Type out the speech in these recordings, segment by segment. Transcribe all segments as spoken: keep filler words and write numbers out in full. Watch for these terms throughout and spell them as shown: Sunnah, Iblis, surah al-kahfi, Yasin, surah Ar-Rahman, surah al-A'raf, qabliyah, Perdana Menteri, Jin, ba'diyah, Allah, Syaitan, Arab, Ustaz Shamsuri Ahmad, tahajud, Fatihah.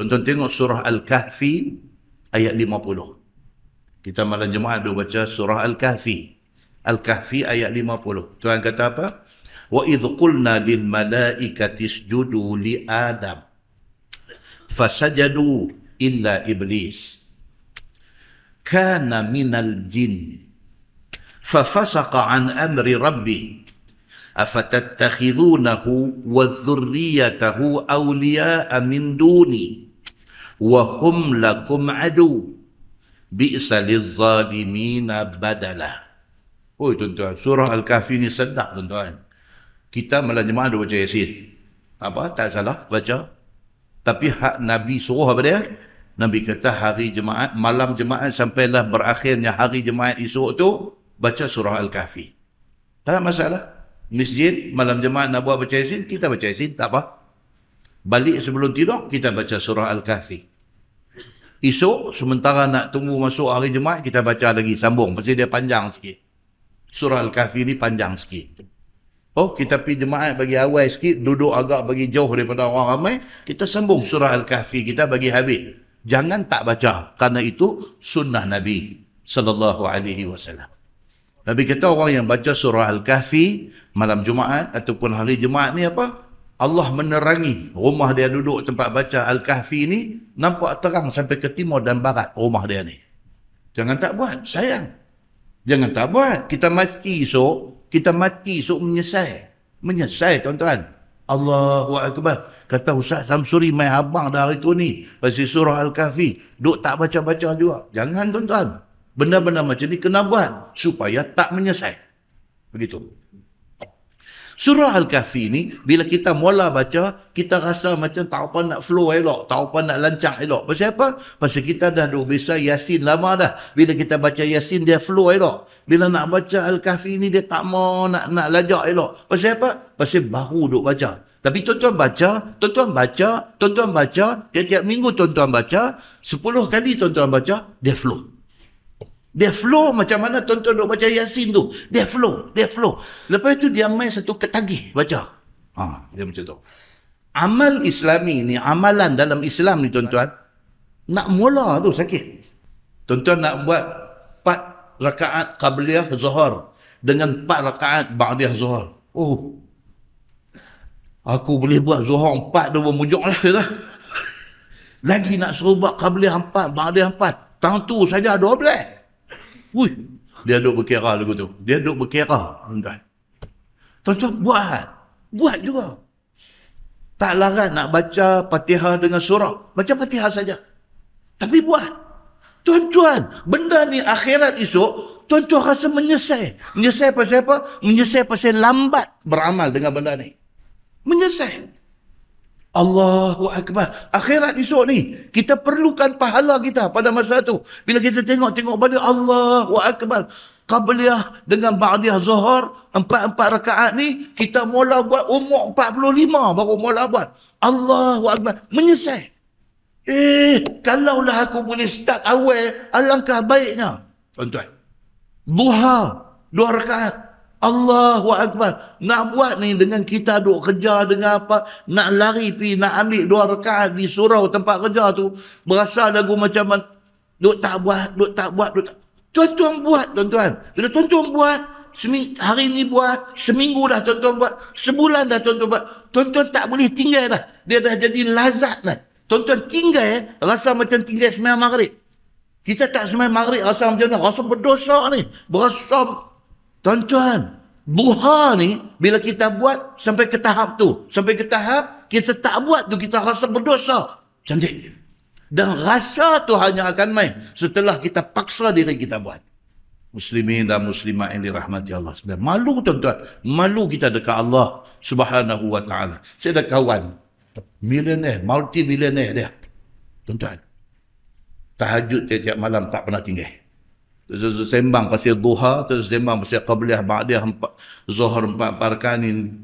Tonton tengok surah Al-Kahfi ayat lima puluh. Kita malam Jumaat dulu baca surah Al-Kahfi. Al-Kahfi ayat lima puluh. Tuhan kata apa? Wa idh qulna lil malaikati isjudu li Adam fasajadu illa iblis kana minal jin fafasaqa an amri rabbih afatattakhidunahu wa dhurriyyatahu awliya'a min duni wa hum lakum adu bi'sa lizzalimina badala. Oh tuan-tuan, surah Al-Kahfi ni sedap tuan-tuan. Kita malam jemaah duk baca Yasin. Apa? Tak salah baca. Tapi hak Nabi suruh apa dia? Nabi kata hari jemaah, malam jemaah sampailah berakhirnya hari jemaah esok tu, baca surah Al-Kahfi. Tak ada masalah. Masjid, malam jemaah nak buat baca Yasin, kita baca Yasin, tak apa. Balik sebelum tidur, kita baca surah Al-Kahfi. Esok, sementara nak tunggu masuk hari jemaah, kita baca lagi, sambung. Pasti dia panjang sikit. Surah Al-Kahfi ni panjang sikit. Oh, kita pergi jemaat bagi awal sikit, duduk agak bagi jauh daripada orang ramai, kita sambung surah Al-Kahfi, kita bagi habis. Jangan tak baca, kerana itu sunnah Nabi sallallahu alaihi wasallam. Nabi kata orang yang baca surah Al-Kahfi malam Jumaat ataupun hari Jumaat ni apa? Allah menerangi rumah dia duduk tempat baca Al-Kahfi ni, nampak terang sampai ke timur dan barat rumah dia ni. Jangan tak buat, sayang. Jangan tak buat. Kita mesti esok, kita mati esok menyesal. Menyesal tuan-tuan. Allahu Akbar. Kata Ustaz Samsuri main abang dah hari tu ni. Pasal surah Al-Kahfi. Duk tak baca-baca juga. Jangan tuan-tuan. Benda-benda macam ni kena buat. Supaya tak menyesal. Begitu. Surah Al-Kahfi ni, bila kita mula baca, kita rasa macam tak apa nak flow elok, tak apa nak lancar elok. Pasal apa? Pasal kita dah duk biasa Yasin lama dah. Bila kita baca Yasin, dia flow elok. Bila nak baca Al-Kahfi ni, dia tak mau nak nak lajak elok. Pasal apa? Pasal baru duk baca. Tapi tuan-tuan baca, tuan-tuan baca, tuan-tuan baca, tiap-tiap minggu tuan-tuan baca, sepuluh kali tuan-tuan baca, dia flow. Dia flow macam mana tuan-tuan duk baca Yasin tu. Dia flow, dia flow. Lepas tu dia main satu ketagih baca. Ha, dia macam tu. Amal Islami ni, amalan dalam Islam ni tuan-tuan, nak mula tu sakit. Tuan-tuan nak buat empat rakaat qabliyah zuhur dengan empat rakaat ba'diyah zuhur. Oh. Aku boleh buat zuhur empat dah bermujuk lah. Lagi nak suruh buat qabliyah empat, ba'diyah empat. Tahun tu saja dua belas. Wuih, dia duduk berkira lagu tu. Dia duduk berkira, tuan-tuan. Tuan-tuan buat. Buat juga. Tak larang nak baca Fatihah dengan surah. Baca Fatihah saja. Tapi buat. Tuan-tuan, benda ni akhirat esok, tuan-tuan rasa menyesal. Menyesal pasal apa? Menyesal pasal lambat beramal dengan benda ni. Menyesal. Allahu Akbar. Akhirat esok ni, kita perlukan pahala kita pada masa tu. Bila kita tengok-tengok balik, Allahu Akbar. Qabliyah dengan ba'diyah zuhur, empat-empat rakaat ni, kita mula buat umur empat puluh lima baru mula buat. Allahu Akbar. Menyesal. Eh, kalaulah aku boleh start awal, alangkah baiknya. Tuan-tuan. Duha, dua rakaat. Allahu Akbar. Nak buat ni dengan kita duk kerja dengan apa, nak lari pi nak ambil dua rakaat di surau tempat kerja tu, berasa lagu macam mana, duk tak buat, duk tak buat, duk tak. Tuan-tuan buat, tuan-tuan. Bila tuan-tuan buat, hari ni buat, seminggu dah tuan-tuan buat, sebulan dah tuan-tuan buat, tuan-tuan tak boleh tinggal dah. Dia dah jadi lazat dah. Tuan-tuan tinggal, rasa macam tinggal sembahyang maghrib. Kita tak sembahyang maghrib, rasa macam mana? Rasa berdosa ni. Berasa. Tuan-tuan, duha ni bila kita buat sampai ke tahap tu, sampai ke tahap kita tak buat tu kita rasa berdosa. Cantik. Dan rasa tu hanya akan main setelah kita paksa diri kita buat. Muslimin dan muslimat yang dirahmati Allah. Malu tuan-tuan, malu kita dekat Allah Subhanahu wa taala. Saya ada kawan milioner, multi milioner dia. Tuan-tuan. Tahajud tiap-tiap malam tak pernah tinggal. Terus sembang pasal duha, terus sembang pasal qabliyah, ba'diyah, zuhur, empat parkanin.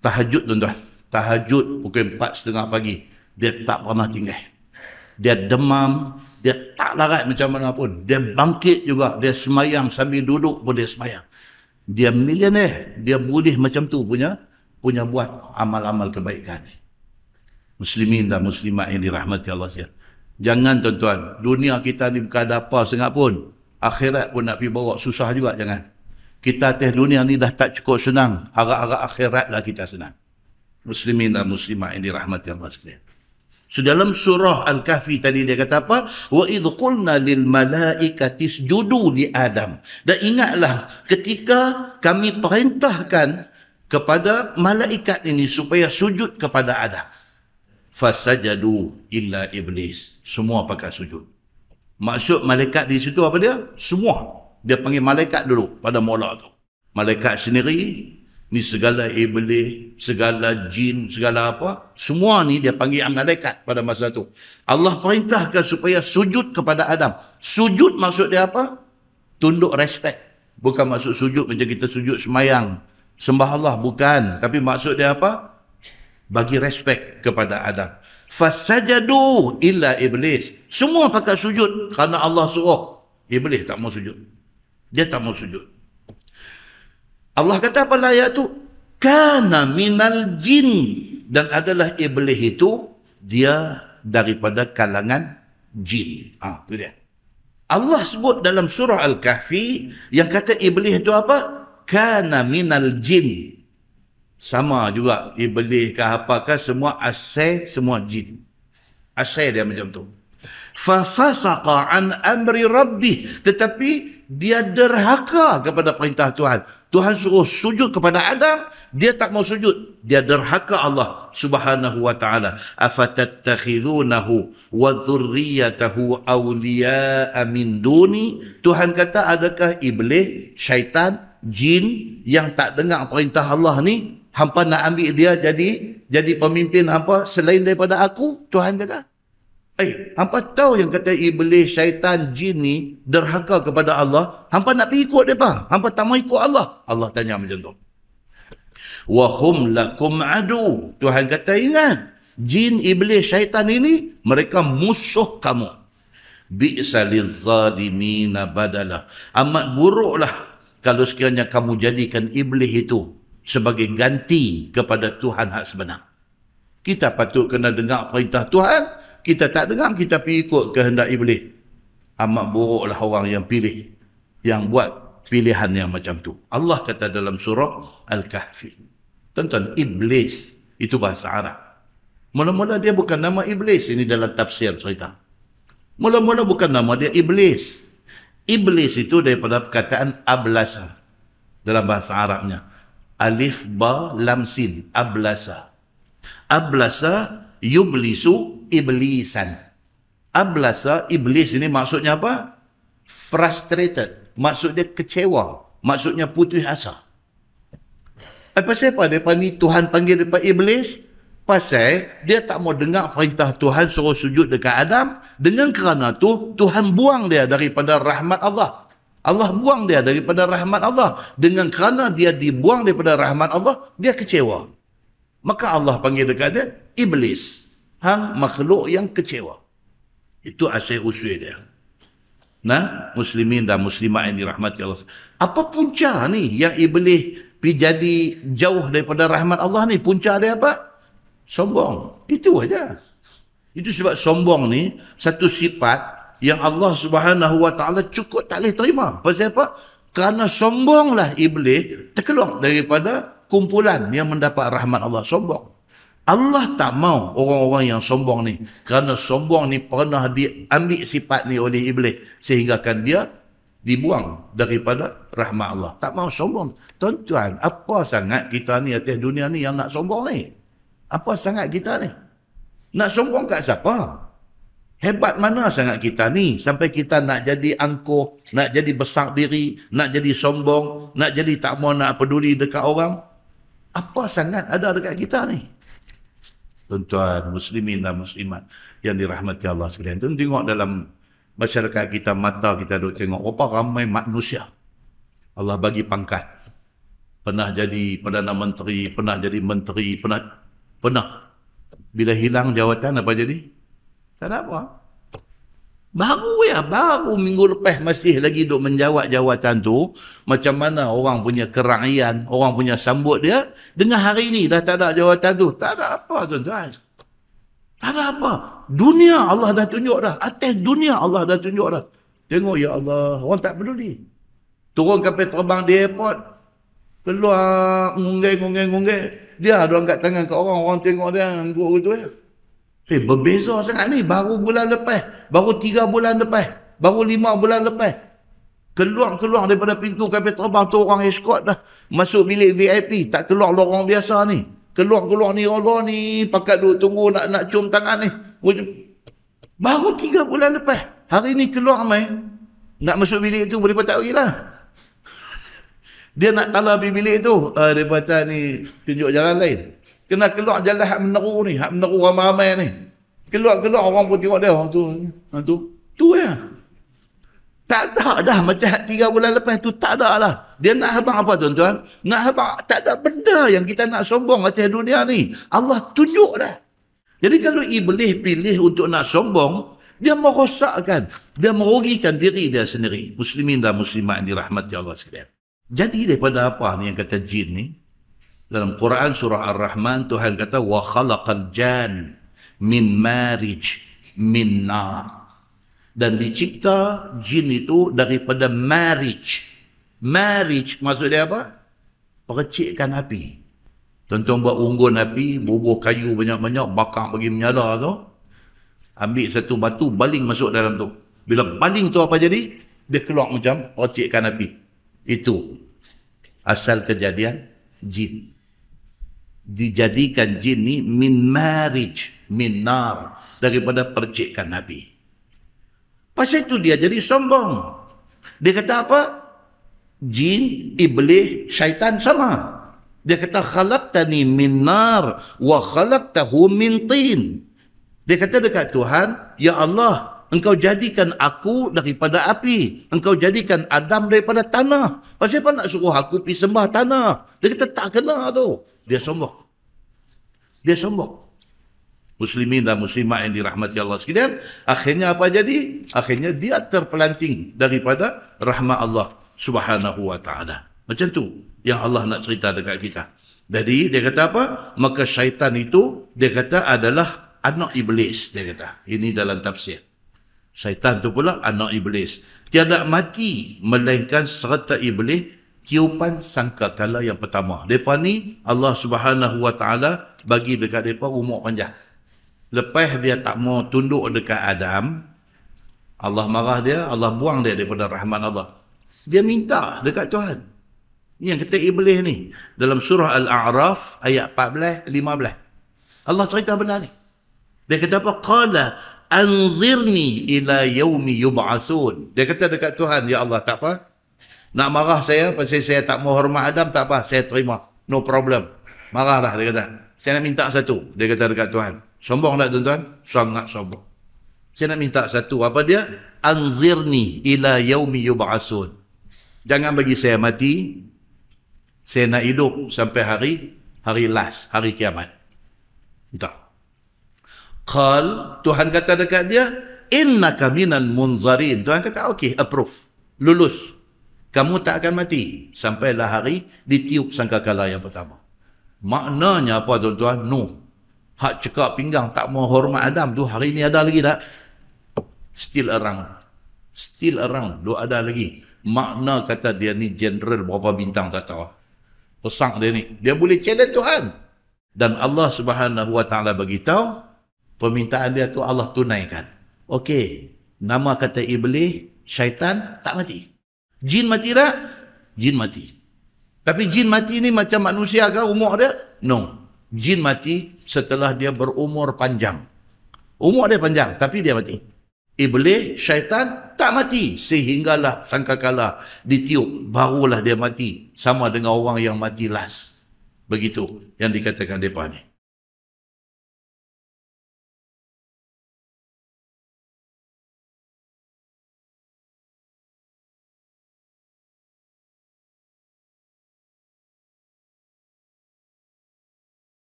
Tahajud tuan-tuan. Tahajud pukul empat tiga puluh pagi. Dia tak pernah tinggal. Dia demam, dia tak larat macam mana pun. Dia bangkit juga, dia semayang sambil duduk pun dia semayang. Dia milioner, dia boleh macam tu punya punya buat amal-amal kebaikan. muslimin dan muslimat yang dirahmati Allah sekalian. Jangan tuan-tuan, dunia kita ni bukan ada apa sangat pun. Akhirat pun nak pergi bawa susah juga, jangan. Kita atas dunia ni dah tak cukup senang, harap-harap akhiratlah kita senang. Muslimin dan muslimat yang dirahmati Allah sekalian. So, dalam surah Al-Kahfi tadi dia kata apa? Wa idh qulna lil malaikati isjudu li Adam. Dan ingatlah ketika kami perintahkan kepada malaikat ini supaya sujud kepada Adam. Fasajadu illa iblis. Semua pakai sujud. Maksud malaikat di situ apa dia? Semua. Dia panggil malaikat dulu pada mula tu. Malaikat sendiri ni segala iblis, segala jin, segala apa, semua ni dia panggil malaikat pada masa tu. Allah perintahkan supaya sujud kepada Adam. Sujud maksud dia apa? Tunduk respect. Bukan maksud sujud macam kita sujud semayang, sembah Allah, bukan. Tapi maksud dia apa? Bagi respect kepada Adam. Fasajadu illa iblis. Semua pakai sujud kerana Allah suruh. Iblis tak mau sujud. Dia tak mau sujud. Allah kata apa ayat tu? Kana minal jin. Dan adalah iblis itu, dia daripada kalangan jin. Ah, tu dia. Allah sebut dalam surah Al-Kahfi yang kata iblis itu apa? Kana minal jin. Sama juga iblis ke apakah, semua asal semua jin. Asal dia macam tu. Fafasaqa an amri rabbih. Tetapi dia derhaka kepada perintah Tuhan. Tuhan suruh sujud kepada Adam, dia tak mau sujud. Dia derhaka Allah Subhanahu wa taala. Afatattakhizunahu wa dzurriyyatahu awliya'a min duni. Tuhan kata, adakah iblis, syaitan, jin yang tak dengar perintah Allah ni hampa nak ambil dia jadi jadi pemimpin hampa selain daripada aku? Tuhan kata. Eh, hampa tahu yang kata iblis, syaitan, jin ni derhaka kepada Allah, hampa nak pergi ikut mereka. Hampa tak mau ikut Allah. Allah tanya macam tu. Wa hum lakum adu. Tuhan kata, ingat, jin, iblis, syaitan ini mereka musuh kamu. Bi'sa lizzalimina badalah. Amat buruklah kalau sekiranya kamu jadikan iblis itu sebagai ganti kepada Tuhan hak sebenar. Kita patut kena dengar perintah Tuhan. Kita tak dengar, kita pergi ikut kehendak iblis. Amat buruklah orang yang pilih, yang buat pilihan yang macam tu. Allah kata dalam surah Al-Kahfi. Tonton, iblis itu bahasa Arab. Mula-mula dia bukan nama iblis. Ini dalam tafsir cerita. Mula-mula bukan nama dia iblis. Iblis itu daripada perkataan ablasa. Dalam bahasa Arabnya. Alif, ba, lam, sin. Ablasa. Ablasa yublisu iblisan. Ablasa, iblis ini maksudnya apa? Frustrated. Maksudnya kecewa. Maksudnya putus asa. Apa siapa depa ni Tuhan panggil depa iblis? Pasal dia tak mau dengar perintah Tuhan suruh sujud dekat Adam. Dengan kerana tu, Tuhan buang dia daripada rahmat Allah. Allah buang dia daripada rahmat Allah. Dengan kerana dia dibuang daripada rahmat Allah, dia kecewa. Maka Allah panggil dekat dia iblis. Hang makhluk yang kecewa. Itu asal usul dia. Nah, muslimin dan muslimat yang dirahmati Allah. Apa punca ni yang iblis pergi jadi jauh daripada rahmat Allah ni? Punca dia apa? Sombong. Itu aja. Itu sebab sombong ni satu sifat yang Allah Subhanahu wa taala cukup tak boleh terima. Pasal apa? Kerana sombonglah iblis terkeluar daripada kumpulan yang mendapat rahmat Allah. Sombong. Allah tak mau orang-orang yang sombong ni. Kerana sombong ni pernah diambil sifat ni oleh iblis. Sehinggakan dia dibuang daripada rahmat Allah. Tak mau sombong. Tuan-tuan, apa sangat kita ni atas dunia ni yang nak sombong ni? Apa sangat kita ni? Nak sombong kat siapa? Hebat mana sangat kita ni? Sampai kita nak jadi angkuh, nak jadi besar diri, nak jadi sombong, nak jadi tak mau nak peduli dekat orang. Apa sangat ada dekat kita ni? Tuan-tuan, muslimin dan muslimat yang dirahmati Allah sekalian. Tuan tengok dalam masyarakat kita, mata kita duk tengok. Berapa ramai manusia Allah bagi pangkat. Pernah jadi Perdana Menteri, pernah jadi menteri, pernah. pernah. Bila hilang jawatan apa jadi? Tak ada apa. Baru ya, baru minggu lepas masih lagi duk menjawat jawatan tu. Macam mana orang punya keraian, orang punya sambut dia. Dengan hari ni dah tak ada jawatan tu. Tak ada apa tuan-tuan. Tak ada apa. Dunia Allah dah tunjuk dah. Atas dunia Allah dah tunjuk dah. Tengok ya Allah. Orang tak peduli. Turun kapal terbang di airport. Keluar. Ngunggeng-ngunggeng-ngunggeng. Dia ada angkat tangan ke orang. Orang tengok dia. Gitu, ya. Eh berbeza sangat ni. Baru bulan lepas. Baru tiga bulan lepas. Baru lima bulan lepas. Keluar-keluar daripada pintu kapal terbang tu orang escort dah. Masuk bilik V I P. Tak keluar lorong biasa ni. Keluar-keluar ni Allah ni, pakat duk tunggu nak nak cium tangan ni. Baru tiga bulan lepas. Hari ni keluar mai. Nak masuk bilik tu boleh patah pergi lah. Dia nak tala pergi bilik tu. Uh, dia patah ni, tunjuk jalan lain. Kena keluar jalan hak meneru ni. Hak meneru ramai-ramai ni. Keluar-keluar orang pun tengok dia. Orang tu. Orang tu. Tu ya. Tak ada dah. Macam tiga bulan lepas tu tak ada lah. Dia nak habang apa tuan-tuan? Nak habang tak ada benda yang kita nak sombong atas dunia ni. Allah tunjuk dah. Jadi kalau Iblis pilih untuk nak sombong, dia merosakkan. Dia merugikan diri dia sendiri. Muslimin dan muslimat yang dirahmati Allah sekalian. Jadi daripada apa ni yang kata jin ni? Dalam Quran surah Ar-Rahman Tuhan kata, wa khalaqal jan min marij min nar. Dan dicipta jin itu daripada marij. Marij maksud dia apa? Percikkan api. Tuan-tuan buat unggun api, bubuh kayu banyak-banyak, bakar bagi menyala tu. Ambil satu batu, baling masuk dalam tu. Bila baling tu apa jadi? Dia keluar macam percikkan api. Itu asal kejadian jin. Dijadikan jin ni min marij, min nar, daripada percikkan api. Pasal itu dia jadi sombong. Dia kata apa? Jin, Iblis, syaitan sama. Dia kata khalaqtani min nar wa khalaqtahu min tin. Dia kata dekat Tuhan, ya Allah, engkau jadikan aku daripada api. Engkau jadikan Adam daripada tanah. Pasal apa nak suruh aku pergi sembah tanah? Dia kata tak kena tu. Dia sombong. Dia sombong. Muslimin dan muslimat yang dirahmati Allah sekalian, akhirnya apa jadi? Akhirnya dia terpelanting daripada rahmat Allah subhanahu wa ta'ala. Macam tu yang Allah nak cerita dekat kita. Jadi dia kata apa? Maka syaitan itu dia kata adalah anak iblis. Dia kata ini dalam tafsir. Syaitan tu pula anak iblis. Tiada mati melainkan serta iblis tiupan sangkakala yang pertama. Mereka ni Allah subhanahu wa ta'ala bagi dekat mereka umur panjang. Lepas dia tak mau tunduk dekat Adam, Allah marah dia, Allah buang dia daripada rahmat Allah. Dia minta dekat Tuhan. Ini yang kata Iblis ni. Dalam surah Al-A'raf, ayat empat belas lima belas. Allah cerita benda ni. Dia kata apa? Qala anzirni ila yaumi yub'asun. Dia kata dekat Tuhan, ya Allah, tak apa. Nak marah saya, pasal saya tak mau hormat Adam, tak apa. Saya terima. No problem. Marahlah, dia kata. Saya nak minta satu. Dia kata dekat Tuhan. Sombong tak tuan-tuan? Sangat sombong. Saya nak minta satu. Apa dia? Anzirni ila yaumi yub'asun. Jangan bagi saya mati. Saya nak hidup sampai hari, hari last, hari kiamat. Minta. Qal, Tuhan kata dekat dia, innaka minal munzarin. Tuhan kata, okey, approve. Lulus. Kamu tak akan mati. Sampailah hari ditiup sangkakala yang pertama. Maknanya apa tuan-tuan? No. Hak cekak pinggang tak mau hormat Adam tu hari ni ada lagi tak? Still around. Still around. Dia ada lagi. Makna kata dia ni general berapa bintang tak tahu. Pesang dia ni. Dia boleh challenge Tuhan. Dan Allah subhanahu wa ta'ala beritahu, permintaan dia tu Allah tunaikan. Okey. Nama kata Iblis, syaitan tak mati. Jin mati tak? Jin mati. Tapi jin mati ni macam manusia ke umur dia? No. Jin mati setelah dia berumur panjang. Umur dia panjang, tapi dia mati. Iblis, syaitan, tak mati. Sehinggalah sangkakala ditiup, barulah dia mati. Sama dengan orang yang mati last. Begitu yang dikatakan mereka ni.